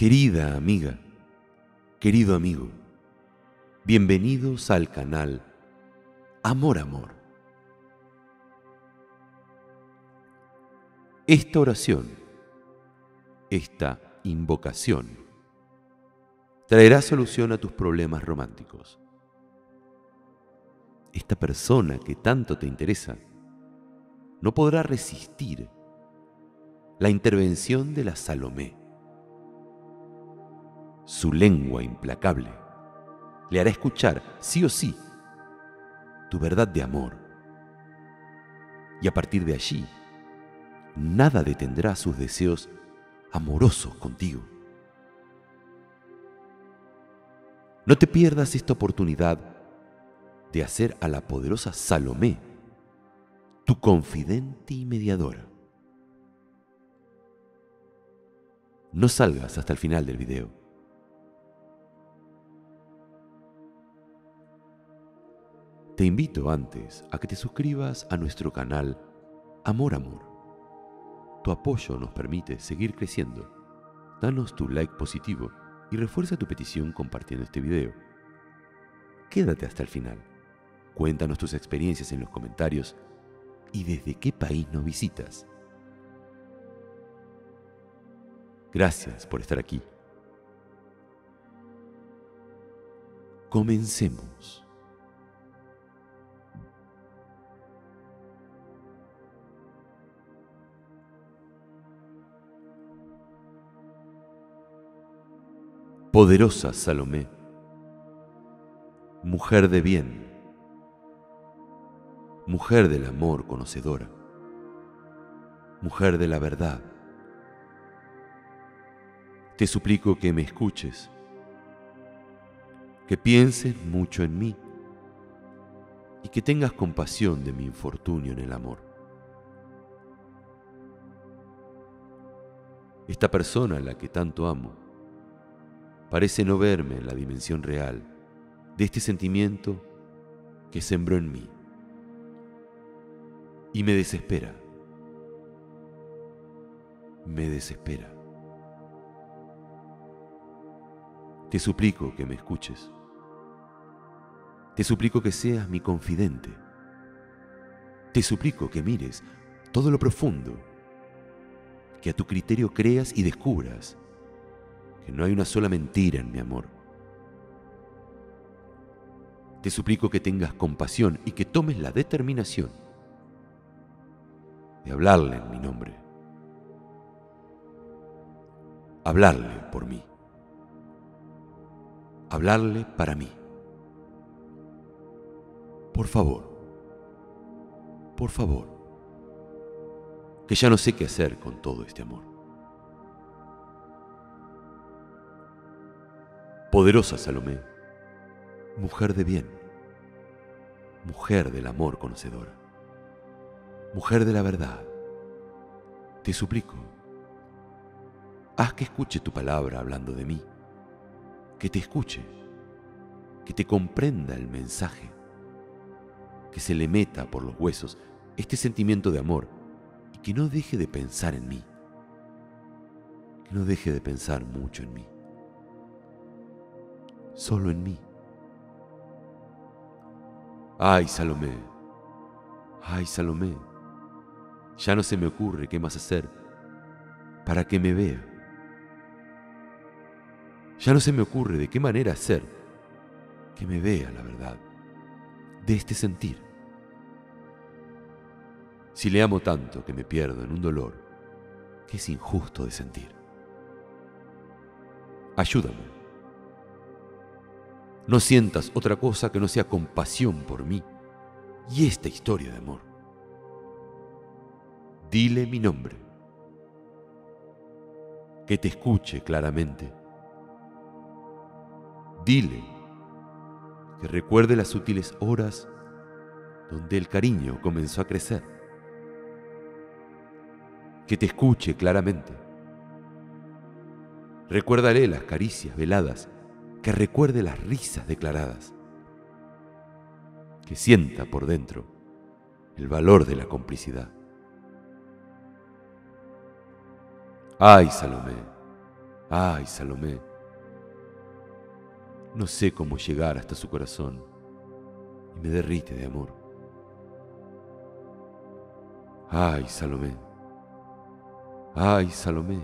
Querida amiga, querido amigo, bienvenidos al canal Amor, Amor. Esta oración, esta invocación, traerá solución a tus problemas románticos. Esta persona que tanto te interesa no podrá resistir la intervención de la Salomé. Su lengua implacable le hará escuchar, sí o sí, tu verdad de amor. Y a partir de allí, nada detendrá sus deseos amorosos contigo. No te pierdas esta oportunidad de hacer a la poderosa Salomé tu confidente y mediadora. No salgas hasta el final del video. Te invito antes a que te suscribas a nuestro canal Amor, Amor. Tu apoyo nos permite seguir creciendo. Danos tu like positivo y refuerza tu petición compartiendo este video. Quédate hasta el final. Cuéntanos tus experiencias en los comentarios y desde qué país nos visitas. Gracias por estar aquí. Comencemos. Poderosa Salomé, mujer de bien, mujer del amor conocedora, mujer de la verdad, te suplico que me escuches, que pienses mucho en mí y que tengas compasión de mi infortunio en el amor. Esta persona a la que tanto amo parece no verme en la dimensión real de este sentimiento que sembró en mí y me desespera. Me desespera. Te suplico que me escuches. Te suplico que seas mi confidente. Te suplico que mires todo lo profundo, que a tu criterio creas y descubras que no hay una sola mentira en mi amor. Te suplico que tengas compasión y que tomes la determinación de hablarle en mi nombre. Hablarle por mí. Hablarle para mí. Por favor. Por favor. Que ya no sé qué hacer con todo este amor. Poderosa Salomé, mujer de bien, mujer del amor conocedora, mujer de la verdad, te suplico, haz que escuche tu palabra hablando de mí, que te escuche, que te comprenda el mensaje, que se le meta por los huesos este sentimiento de amor y que no deje de pensar en mí, que no deje de pensar mucho en mí. Solo en mí. Ay, Salomé. Ay, Salomé. Ya no se me ocurre qué más hacer para que me vea. Ya no se me ocurre de qué manera hacer que me vea la verdad de este sentir. Si le amo tanto que me pierdo en un dolor que es injusto de sentir. Ayúdame. No sientas otra cosa que no sea compasión por mí y esta historia de amor. Dile mi nombre. Que te escuche claramente. Dile que recuerde las sutiles horas donde el cariño comenzó a crecer. Que te escuche claramente. Recuérdale las caricias veladas. Que recuerde las risas declaradas, que sienta por dentro el valor de la complicidad. Ay, Salomé, Ay, Salomé, no sé cómo llegar hasta su corazón y me derrite de amor. Ay, Salomé, ay, Salomé,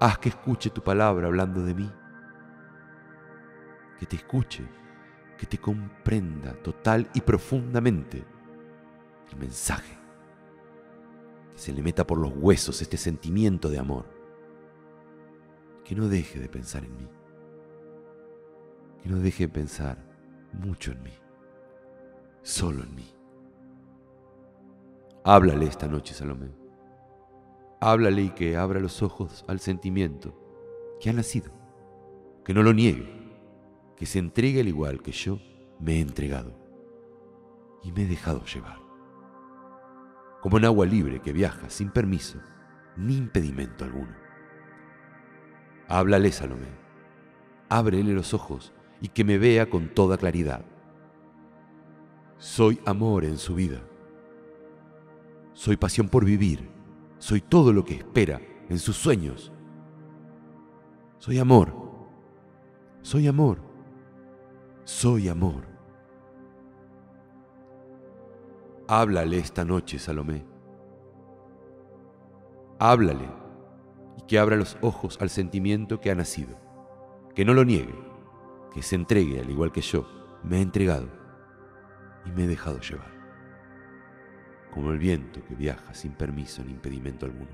haz que escuche tu palabra hablando de mí, que te escuche, que te comprenda total y profundamente el mensaje, que se le meta por los huesos este sentimiento de amor, que no deje de pensar en mí, que no deje de pensar mucho en mí, solo en mí. Háblale esta noche, Salomé, háblale y que abra los ojos al sentimiento que ha nacido, que no lo niegue, que se entregue al igual que yo me he entregado y me he dejado llevar. Como en agua libre que viaja sin permiso ni impedimento alguno. Háblale, Salomé, ábrele los ojos y que me vea con toda claridad. Soy amor en su vida, soy pasión por vivir, soy todo lo que espera en sus sueños. Soy amor, soy amor, soy amor. Háblale esta noche, Salomé. Háblale y que abra los ojos al sentimiento que ha nacido, que no lo niegue, que se entregue al igual que yo me he entregado y me he dejado llevar, como el viento que viaja sin permiso ni impedimento alguno.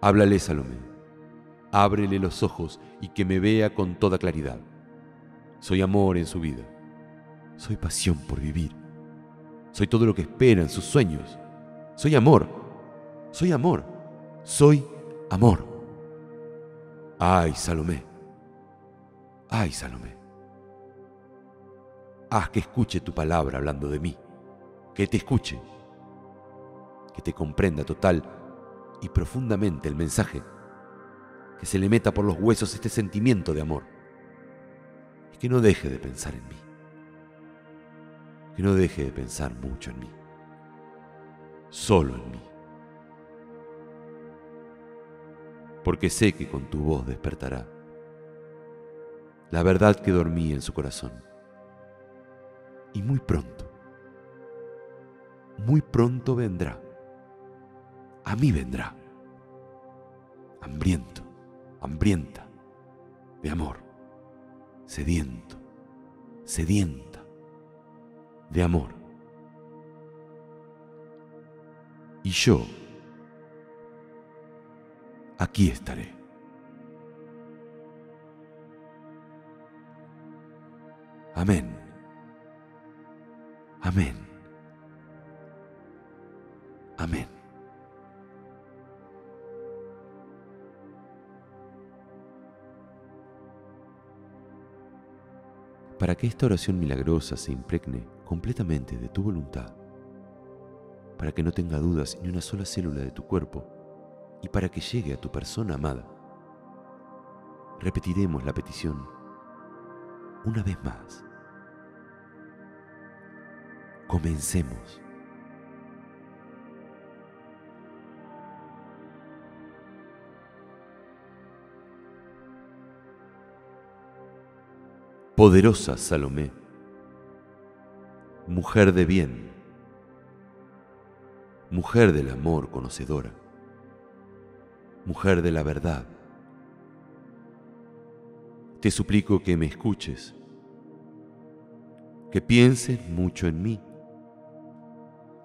Háblale, Salomé, ábrele los ojos y que me vea con toda claridad. Soy amor en su vida, soy pasión por vivir, soy todo lo que esperan sus sueños. Soy amor, soy amor, soy amor. Ay, Salomé, ay, Salomé, haz que escuche tu palabra hablando de mí, que te escuche, que te comprenda total y profundamente el mensaje, que se le meta por los huesos este sentimiento de amor y que no deje de pensar en mí, que no deje de pensar mucho en mí, solo en mí. Porque sé que con tu voz despertará la verdad que dormía en su corazón. Y muy pronto vendrá, a mí vendrá, hambriento, hambrienta de amor, sediento, sediento de amor. Y yo aquí estaré. Amén. Amén. Amén. Para que esta oración milagrosa se impregne completamente de tu voluntad, para que no tenga dudas ni una sola célula de tu cuerpo y para que llegue a tu persona amada, repetiremos la petición una vez más. Comencemos. Poderosa Salomé, mujer de bien, mujer del amor conocedora, mujer de la verdad, te suplico que me escuches, que pienses mucho en mí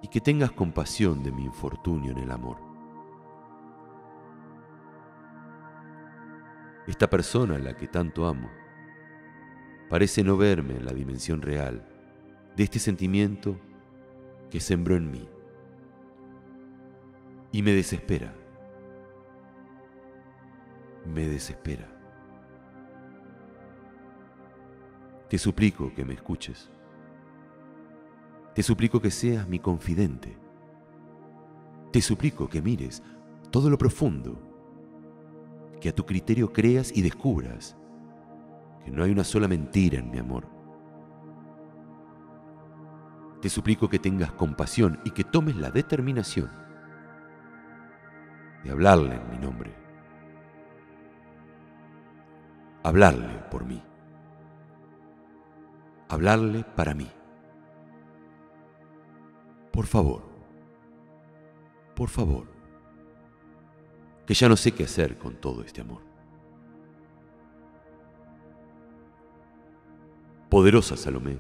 y que tengas compasión de mi infortunio en el amor. Esta persona a la que tanto amo parece no verme en la dimensión real de este sentimiento que sembró en mí y me desespera, me desespera. Te suplico que me escuches, te suplico que seas mi confidente, te suplico que mires todo lo profundo, que a tu criterio creas y descubras que no hay una sola mentira en mi amor. Te suplico que tengas compasión y que tomes la determinación de hablarle en mi nombre, hablarle por mí, hablarle para mí. Por favor, que ya no sé qué hacer con todo este amor. Poderosa Salomé,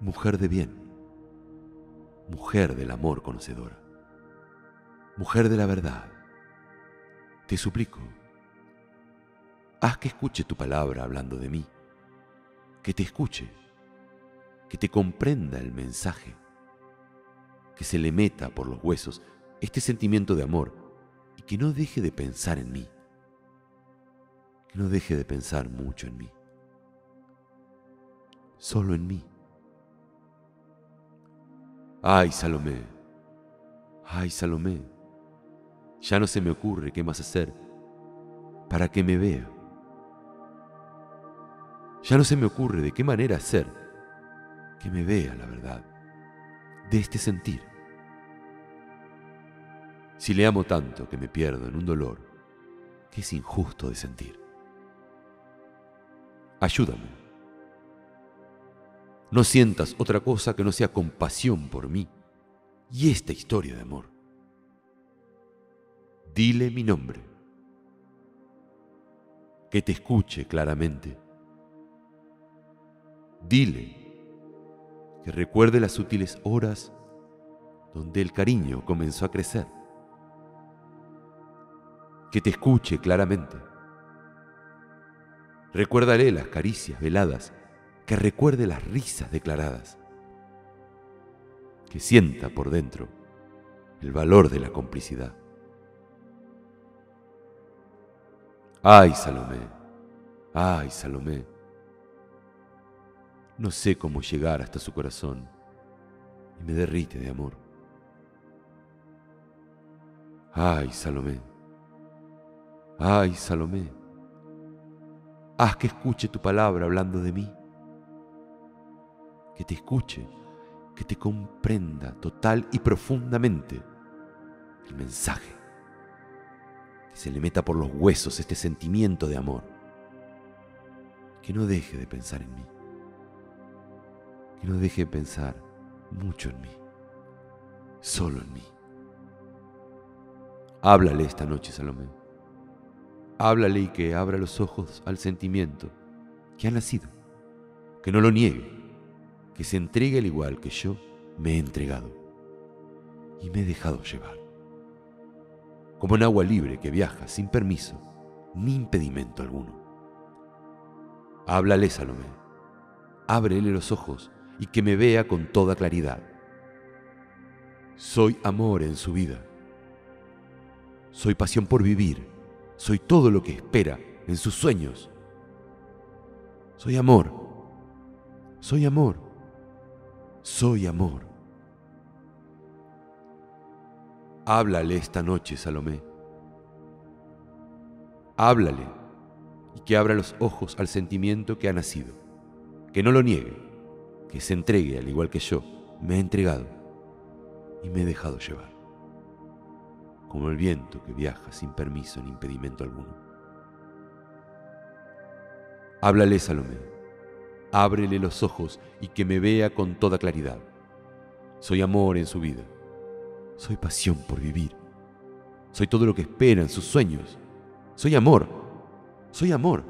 mujer de bien, mujer del amor conocedora, mujer de la verdad, te suplico, haz que escuche tu palabra hablando de mí, que te escuche, que te comprenda el mensaje, que se le meta por los huesos este sentimiento de amor y que no deje de pensar en mí, que no deje de pensar mucho en mí, solo en mí. Ay Salomé, ya no se me ocurre qué más hacer para que me vea. Ya no se me ocurre de qué manera hacer que me vea la verdad de este sentir. Si le amo tanto que me pierdo en un dolor que es injusto de sentir. Ayúdame. No sientas otra cosa que no sea compasión por mí y esta historia de amor. Dile mi nombre. Que te escuche claramente. Dile que recuerde las sutiles horas donde el cariño comenzó a crecer. Que te escuche claramente. Recuérdale las caricias veladas, que recuerde las risas declaradas, que sienta por dentro el valor de la complicidad. Ay Salomé, no sé cómo llegar hasta su corazón y me derrite de amor. Ay Salomé, haz que escuche tu palabra hablando de mí, que te escuche, que te comprenda total y profundamente el mensaje, que se le meta por los huesos este sentimiento de amor, que no deje de pensar en mí, que no deje de pensar mucho en mí, solo en mí. Háblale esta noche, Salomé, háblale y que abra los ojos al sentimiento que ha nacido, que no lo niegue, que se entregue al igual que yo me he entregado y me he dejado llevar. Como un agua libre que viaja sin permiso ni impedimento alguno. Háblale, Salomé, ábrele los ojos y que me vea con toda claridad. Soy amor en su vida. Soy pasión por vivir. Soy todo lo que espera en sus sueños. Soy amor. Soy amor. Soy amor. Háblale esta noche, Salomé. Háblale y que abra los ojos al sentimiento que ha nacido. Que no lo niegue, que se entregue al igual que yo me he entregado y me he dejado llevar. Como el viento que viaja sin permiso ni impedimento alguno. Háblale, Salomé. Ábrele los ojos y que me vea con toda claridad. Soy amor en su vida. Soy pasión por vivir. Soy todo lo que esperan sus sueños. Soy amor. Soy amor.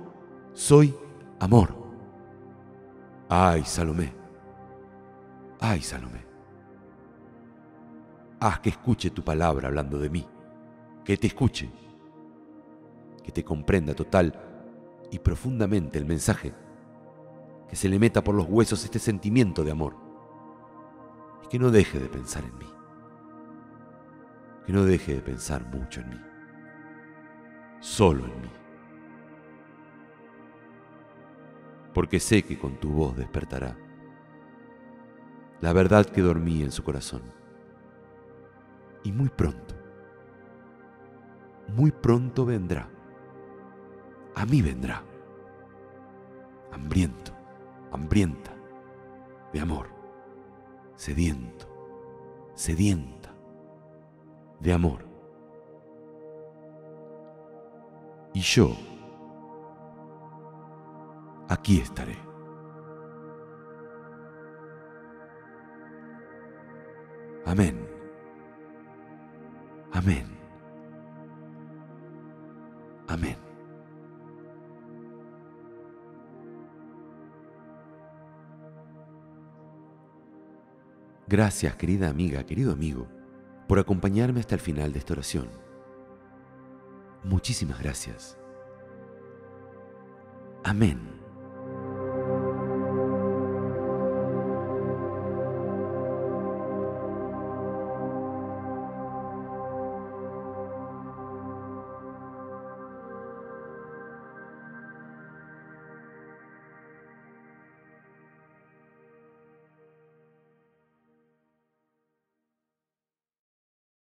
Soy amor. Ay, Salomé. Ay, Salomé. Haz que escuche tu palabra hablando de mí. Que te escuche. Que te comprenda total y profundamente el mensaje. Que se le meta por los huesos este sentimiento de amor y que no deje de pensar en mí, que no deje de pensar mucho en mí, solo en mí, porque sé que con tu voz despertará la verdad que dormía en su corazón y muy pronto vendrá, a mí vendrá, hambriento, hambrienta de amor, sediento, sedienta de amor. y yo aquí estaré. Amén. Amén. Amén. Gracias, querida amiga, querido amigo, por acompañarme hasta el final de esta oración. Muchísimas gracias. Amén.